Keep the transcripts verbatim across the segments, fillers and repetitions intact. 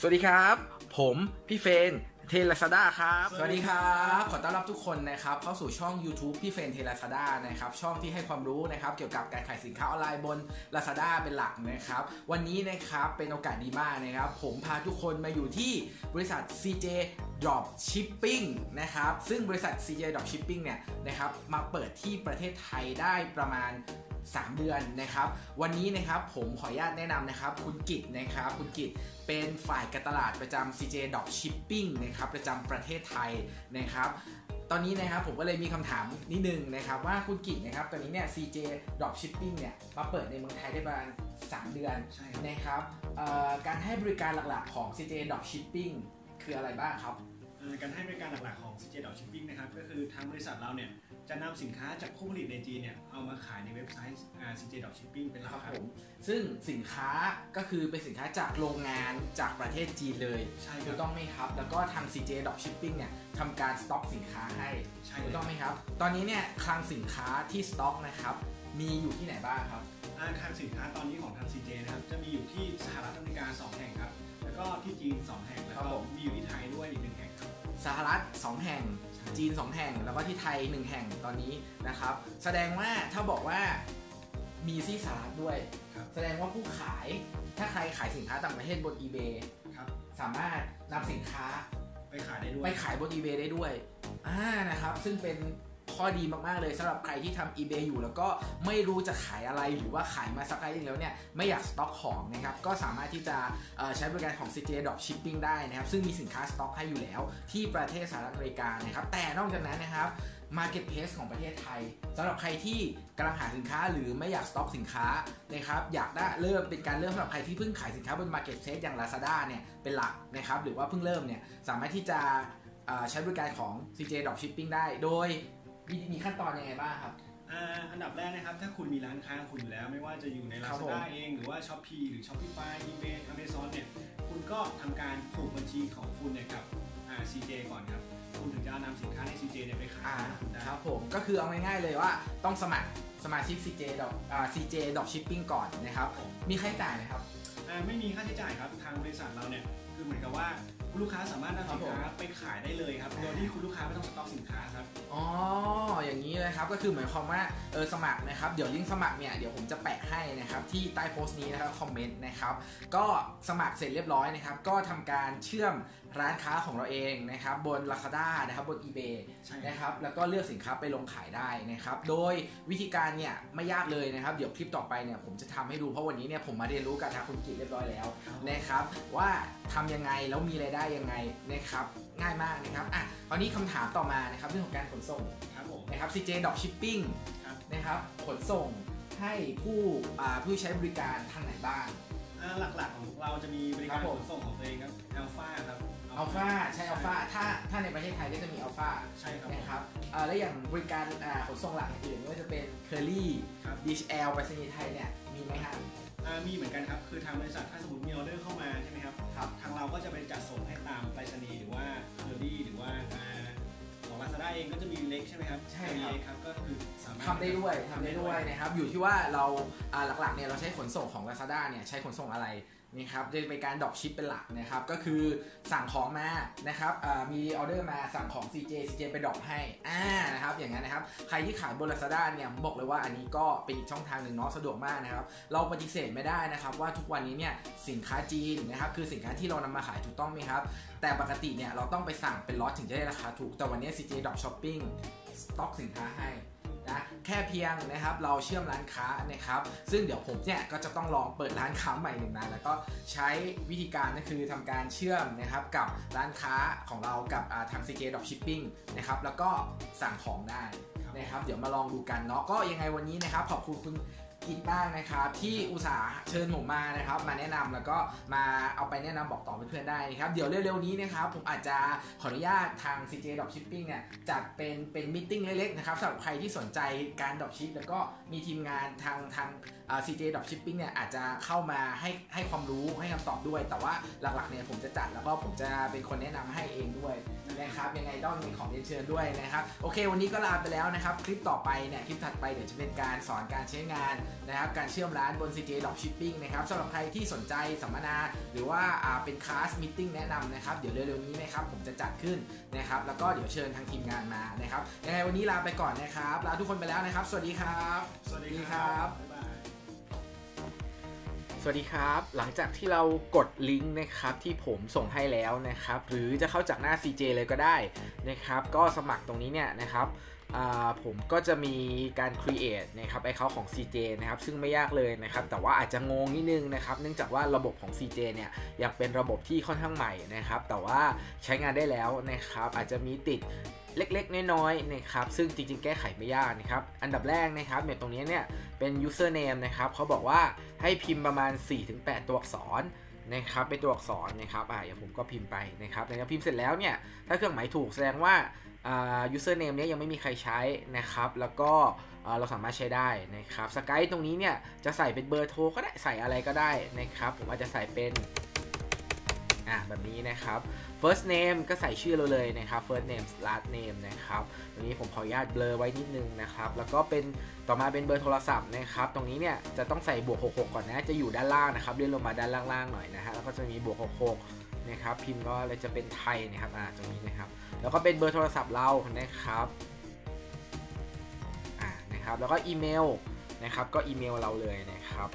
สวัสดีครับผมพี่เฟนเทล Lazada ครับสวัสดีครับขอต้อนรับทุกคนนะครับเข้าสู่ช่อง YouTube พี่เฟนเทล Lazada นะครับช่องที่ให้ความรู้นะครับเกี่ยวกับการขายสินค้าออนไลน์บน Lazada เป็นหลักนะครับวันนี้นะครับเป็นโอกาสดีมากนะครับผมพาทุกคนมาอยู่ที่บริษัท ซี เจ Dropshipping นะครับซึ่งบริษัท ซี เจ Dropshipping เนี่ยนะครับมาเปิดที่ประเทศไทยได้ประมาณสามเดือนนะครับวันนี้นะครับผมขออนุญาตแนะนำนะครับคุณกิตนะครับคุณกิตเป็นฝ่ายการตลาดประจำ ซี เจ Dropshipping นะครับประจำประเทศไทยนะครับตอนนี้นะครับผมก็เลยมีคำถามนิดนึงนะครับว่าคุณกิตนะครับตอนนี้เนี่ย ซี เจ Dropshipping เนี่ยมาเปิดในเมืองไทยได้ประมาณสามเดือนนะครับการให้บริการหลักๆของ ซี เจ Dropshipping คืออะไรบ้างครับการให้บริการหลักๆของ ซี เจ Dropshipping นะครับก็คือทางบริษัทเราเนี่ยจะนำสินค้าจากผู้ผลิตในจีนเนี่ยเอามาขายในเว็บไซต์ ซี เจ Dropshipping เป็นหลักครับผมซึ่งสินค้าก็คือเป็นสินค้าจากโรงงานจากประเทศจีนเลยใช่ถูกต้องไหมครับแล้วก็ทาง ซี เจ Dropshipping เนี่ยทำการสต็อกสินค้าให้ใช่ถูกต้องไหมครับตอนนี้เนี่ยคลังสินค้าที่สต็อกนะครับมีอยู่ที่ไหนบ้างครับคลังสินค้าตอนนี้ของทาง ซี เจ นะครับจะมีอยู่ที่สหรัฐอเมริกาสองแห่งครับแล้วก็ที่จีนสองแห่งแล้วก็มีอยู่ที่ไทยด้วยอีกหนึ่งแห่งสหรัฐสองแห่งจีนสองแห่งแล้วก็ที่ไทยหนึ่งแห่งตอนนี้นะครับแสดงว่าถ้าบอกว่ามีที่สหรัฐด้วยแสดงว่าผู้ขายถ้าใครขายสินค้าต่างประเทศบน eBay สามารถนำสินค้าไปขายได้ด้วยไปขายบน eBay ได้ด้วยอ่านะครับซึ่งเป็นข้อดีมากๆเลยสำหรับใครที่ทำ eBay อยู่แล้วก็ไม่รู้จะขายอะไรหรือว่าขายมาสักระยะหนึ่งแล้วเนี่ยไม่อยากสต็อกของนะครับก็สามารถที่จะใช้บริการของ ซี เจ Dropshipping ได้นะครับซึ่งมีสินค้าสต็อกให้อยู่แล้วที่ประเทศสหรัฐอเมริกานะครับแต่นอกจากนั้นนะครับ Marketplace ของประเทศไทยสำหรับใครที่กำลังหาสินค้าหรือไม่อยากสต็อกสินค้านะครับอยากได้เริ่มเป็นการเริ่มสำหรับใครที่เพิ่งขายสินค้าบน Marketplace อย่าง Lazada เนี่ยเป็นหลักนะครับหรือว่าเพิ่งเริ่มเนี่ยสามารถที่จะใช้บริการของ ซี เจ Dropshipping ได้โดยมีขั้นตอนยังไงบ้างครับ อ, อันดับแรกนะครับถ้าคุณมีร้านค้าคุณอยู่แล้วไม่ว่าจะอยู่ใน Lazada เองหรือว่า Shopee หรือ Shopify eBay Amazon เนี่ยคุณก็ทำการผูกบัญชีของคุณเนี่ยกับ ซี เจ ก่อนครับคุณถึงจะนำสินค้าใน ซี เจ เนี่ยไปขายครับผมก็คือเอาง่ายๆเลยว่าต้องสมัครสมาชิก ซี เจ ซี เจ Dropshipping ก่อนนะครับมีค่าใช้จ่ายไหมครับไม่มีค่าใช้จ่ายครับทางบริษัทเราเนี่ยคือเหมือนกับว่าคุณลูกค้าสามารถนำสินค้าไปขายได้เลยครับโดยที่คุณลูกค้าไม่ต้องสต็อกสินค้าครับอ๋ออย่างนี้เลยครับก็คือหมายความว่าเออสมัครนะครับเดี๋ยวลิงก์สมัครเนี่ยเดี๋ยวผมจะแปะให้นะครับที่ใต้โพสต์นี้นะครับคอมเมนต์นะครับก็สมัครเสร็จเรียบร้อยนะครับก็ทำการเชื่อมร้านค้าของเราเองนะครับบน Lazada นะครับบน eBay นะครับแล้วก็เลือกสินค้าไปลงขายได้นะครับโดยวิธีการเนี่ยไม่ยากเลยนะครับเดี๋ยวคลิปต่อไปเนี่ยผมจะทำให้ดูเพราะวันนี้เนี่ยผมมาเรียนรู้กับทางคุณกิจเรียบร้อยแล้วนะครับว่าทำยังไงแล้วมีรายได้ยังไงนะครับง่ายมากนะครับอ่ะตอนนี้คำถามต่อมานะครับเรื่องของการขนส่งครับผมนะครับ ซี เจ Dropshipping นะครับขนส่งให้ผู้ผู้ใช้บริการทางไหนบ้างหลักๆของเราจะมีบริการขนส่งของตัวเองครับ Alpha ครับ Alpha ใช่ Alpha ถ้าถ้าในประเทศไทยก็จะมี Alpha ใช่ครับนะครับและอย่างบริการขนส่งหลักอื่นไม่ว่าจะเป็น Curry DHL ไปรษณีย์ไทยเนี่ยมีไหมครับมีเหมือนกันครับคือทางบริษัทถ้าสมมติมีออเดอร์เข้ามาใช่ไหมครับทางเราก็จะไปจัดส่งให้ตามไปรษณีย์หรือว่าเคอรี่หรือว่าของ Lazada เองก็จะมีเล็กใช่ไหมครับใช่ครับก็คือสามารถทำได้ด้วยทำได้ด้วยนะครับอยู่ที่ว่าเราหลักๆเนี่ยเราใช้ขนส่งของ Lazada เนี่ยใช้ขนส่งอะไรนี่ครับจะเป็นการดรอปชิปเป็นหลักนะครับก็คือสั่งของมานะครับมีออเดอร์มาสั่งของ ซี เจ ซี เจ ไปดรอปให้อ่านะครับอย่างนั้นนะครับใครที่ขายบน Lazada เนี่ยบอกเลยว่าอันนี้ก็เป็นอีกช่องทางหนึ่งเนาะสะดวกมากนะครับเราปฏิเสธไม่ได้นะครับว่าทุกวันนี้เนี่ยสินค้าจีนนะครับคือสินค้าที่เรานำมาขายถูกต้องไหมครับแต่ปกติเนี่ยเราต้องไปสั่งเป็นล็อตถึงจะได้ราคาถูกแต่วันนี้ ซี เจ Dropshipping สต็อกสินค้าให้นะแค่เพียงนะครับเราเชื่อมร้านค้านะครับซึ่งเดี๋ยวผมเนี่ยก็จะต้องลองเปิดร้านค้าใหม่หนึ่งนะแล้วก็ใช้วิธีการก็คือทำการเชื่อมนะครับกับร้านค้าของเรากับทาง ซี เจ Dropshipping นะครับแล้วก็สั่งของได้นะครับเดี๋ยวมาลองดูกันเนาะก็ยังไงวันนี้นะครับขอบคุณคุณกิจบ้างนะครับที่อุตส่าห์เชิญผมมานะครับมาแนะนำแล้วก็มาเอาไปแนะนำบอกต่อเพื่อนๆได้นะครับเดี๋ยวเร็วๆนี้นะครับผมอาจจะขออนุญาตทาง ซี เจ Dropshipping เนี่ยจัดเป็นเป็นมิทติ้งเล็กๆนะครับสำหรับใครที่สนใจการดรอปชิปแล้วก็มีทีมงานทางทาง ซี เจ Dropshipping เนี่ยอาจจะเข้ามาให้ให้ความรู้ให้คำตอบด้วยแต่ว่าหลักๆเนี่ยผมจะจัดแล้วก็ผมจะเป็นคนแนะนำให้เองด้วยนะครับยังไงต้องมีของเรียนเชิญด้วยนะครับโอเควันนี้ก็ลาไปแล้วนะครับคลิปต่อไปเนี่ยคลิปถัดไปเดี๋ยวจะเป็นการสอนการใช้งาน นะครับการเชื่อมร้านบน ซี เจ Dropshipping นะครับสำหรับใครที่สนใจสัมมนาหรือว่าเป็นคลาสมิทติ้งแนะนำนะครับเดี๋ยวเร็วๆนี้นะครับผมจะจัดขึ้นนะครับแล้วก็เดี๋ยวเชิญทางทีมงานมานะครับยังไงวันนี้ลาไปก่อนนะครับลาทุกคนไปแล้วนะครับสวัสดีครับสวัสดีครับสวัสดีครับหลังจากที่เรากดลิงก์นะครับที่ผมส่งให้แล้วนะครับหรือจะเข้าจากหน้า ซี เจ เลยก็ได้นะครับก็สมัครตรงนี้เนี่ยนะครับผมก็จะมีการ create นะครับไอเขาของ ซี เจ นะครับซึ่งไม่ยากเลยนะครับแต่ว่าอาจจะงงนิดนึงนะครับเนื่องจากว่าระบบของ ซี เจ เนี่ยยังเป็นระบบที่ค่อนข้างใหม่นะครับแต่ว่าใช้งานได้แล้วนะครับอาจจะมีติดเล็กๆน้อยๆนะครับซึ่งจริงๆแก้ไขไม่ยากนะครับอันดับแรกนะครับเนี่ยตรงนี้เนี่ยเป็น username นะครับเขาบอกว่าให้พิมพ์ประมาณ สี่ถึงแปด ตัวอักษรนะครับเป็นตัวอักษรนะครับอ่ะอย่างผมก็พิมพ์ไปนะครับแต่ถ้าพิมพ์เสร็จแล้วเนี่ยถ้าเครื่องหมายถูกแสดงว่าอ่า username เนี่ยยังไม่มีใครใช้นะครับแล้วก็เราสามารถใช้ได้นะครับสกายตรงนี้เนี่ยจะใส่เป็นเบอร์โทรก็ได้ใส่อะไรก็ได้นะครับผมอาจจะใส่เป็นอ่ะแบบนี้นะครับ first name ก็ใส่ชื่อเราเลยนะครับ first name last name นะครับตรงนี้ผมขออนุญาตเบลอไว้นิดนึงนะครับแล้วก็เป็นต่อมาเป็นเบอร์โทรศัพท์นะครับตรงนี้เนี่ยจะต้องใส่บวกหกหกก่อนนะจะอยู่ด้านล่างนะครับเลื่อนลงมาด้านล่างๆหน่อยนะฮะแล้วก็จะมีบวกหกหกนะครับพิมพ์ก็เลยจะเป็นไทยนะครับอ่าตรงนี้นะครับแล้วก็เป็นเบอร์โทรศัพท์เรานะครับอ่านะครับแล้วก็อีเมลนะครับก็อีเมลเราเลยนะครับ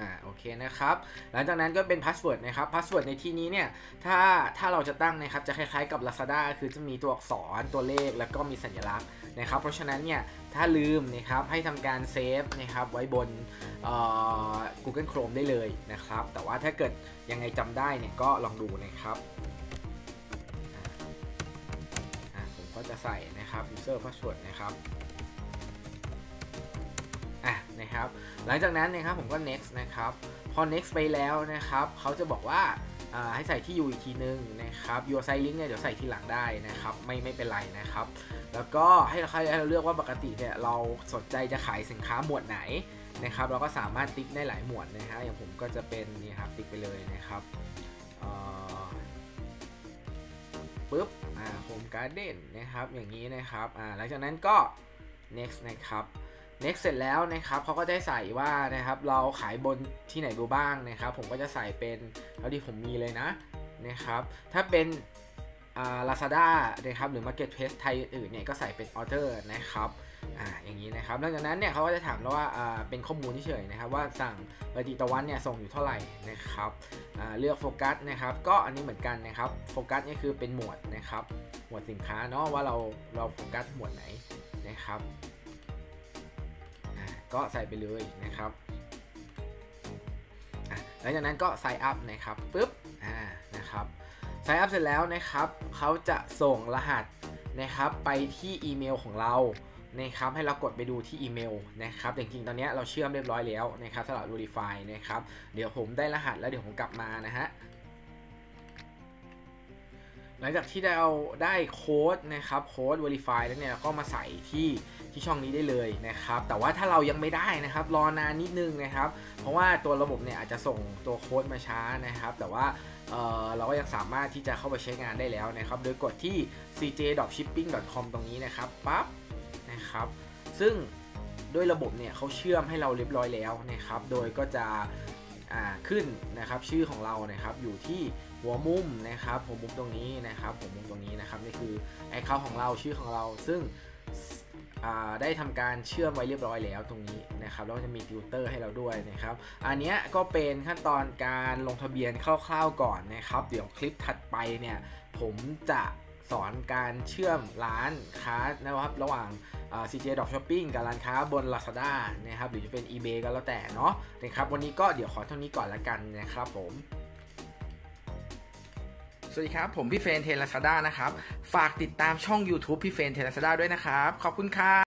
อ่าโอเคนะครับหลังจากนั้นก็เป็นพาสเวิร์ดนะครับพาสเวิร์ดในที่นี้เนี่ยถ้าถ้าเราจะตั้งนะครับจะคล้ายๆกับ Lazada คือจะมีตัวอักษรตัวเลขแล้วก็มีสัญลักษณ์นะครับเพราะฉะนั้นเนี่ยถ้าลืมนะครับให้ทำการเซฟนะครับไว้บน Google Chrome ได้เลยนะครับแต่ว่าถ้าเกิดยังไงจำได้เนี่ยก็ลองดูนะครับอ่าผมก็จะใส่นะครับ user password นะครับนะครับหลังจากนั้นนะครับผมก็ next นะครับพอ next ไปแล้วนะครับเขาจะบอกว่าให้ใส่ที่อยู่อีกทีนึงนะครับ your site link เนี่ยเดี๋ยวใส่ทีหลังได้นะครับไม่ไม่เป็นไรนะครับแล้วก็ให้เราให้เราเลือกว่าปกติเนี่ยเราสนใจจะขายสินค้าหมวดไหนนะครับเราก็สามารถติ๊กได้หลายหมวดนะฮะอย่างผมก็จะเป็นนี่ครับติ๊กไปเลยนะครับปึ๊บอ่า home garden นะครับอย่างนี้นะครับอ่าหลังจากนั้นก็ next นะครับnext เสร็จแล้วนะครับเขาก็ได้ใส่ว่านะครับเราขายบนที่ไหนดูบ้างนะครับผมก็จะใส่เป็นเท่าที่ผมมีเลยนะนะครับถ้าเป็นอ่า Lazada นะครับหรือ Marketplace ไทยอื่นเนี่ยก็ใส่เป็น order นะครับอ่าอย่างนี้นะครับหลังจากนั้นเนี่ยเขาก็จะถามเราว่าอ่าเป็นข้อมูลเฉยๆนะครับว่าสั่งปฏิตะวันเนี่ยส่งอยู่เท่าไหร่นะครับอ่าเลือกโฟกัสนะครับก็อันนี้เหมือนกันนะครับโฟกัสนี่คือเป็นหมวดนะครับหมวดสินค้าเนาะว่าเราเราโฟกัสหมวดไหนนะครับก็ใส่ไปเลยนะครับหลังจากนั้นก็ไซน์อัพนะครับปึ๊บอ่านะครับไซน์อัพเสร็จแล้วนะครับเขาจะส่งรหัสนะครับไปที่อีเมลของเรานะครับให้เรากดไปดูที่อีเมลนะครับจริงๆตอนนี้เราเชื่อมเรียบร้อยแล้วนะครับสำหรับ Shopify นะครับเดี๋ยวผมได้รหัสแล้วเดี๋ยวผมกลับมานะฮะหลังจากที่เราได้โค้ดนะครับโค้ด Verify แล้วเนี่ยเราก็มาใส่ที่ที่ช่องนี้ได้เลยนะครับแต่ว่าถ้าเรายังไม่ได้นะครับรอนานนิดนึงนะครับเพราะว่าตัวระบบเนี่ยอาจจะส่งตัวโค้ดมาช้านะครับแต่ว่า เอ่อ เราก็ยังสามารถที่จะเข้าไปใช้งานได้แล้วนะครับโดยกดที่ ซี เจ ดรอปชิปปิ้ง ดอท คอม ตรงนี้นะครับปั๊บนะครับซึ่งด้วยระบบเนี่ยเขาเชื่อมให้เราเรียบร้อยแล้วนะครับโดยก็จะขึ้นนะครับชื่อของเรานะครับอยู่ที่หัวมุมนะครับหัวมุมตรงนี้นะครับหัวมุมตรงนี้นะครับนี่คือไอคอนของเราชื่อของเราซึ่งได้ทำการเชื่อมไว้เรียบร้อยแล้วตรงนี้นะครับแล้วจะมีติวเตอร์ให้เราด้วยนะครับอันนี้ก็เป็นขั้นตอนการลงทะเบียนคร่าวๆก่อนนะครับเดี๋ยวคลิปถัดไปเนี่ยผมจะสอนการเชื่อมร้านค้านะครับระหว่าง ซี เจ Dropshipping กับร้านค้าบน Lazada นะครับหรือจะเป็น eBay ก็แล้วแต่เนาะนะครับวันนี้ก็เดี๋ยวขอเท่านี้ก่อนละกันนะครับผมสวัสดีครับผมพี่เฟรนเทน Lazada นะครับฝากติดตามช่อง YouTube พี่เฟรนเทน Lazada ด้วยนะครับขอบคุณครับ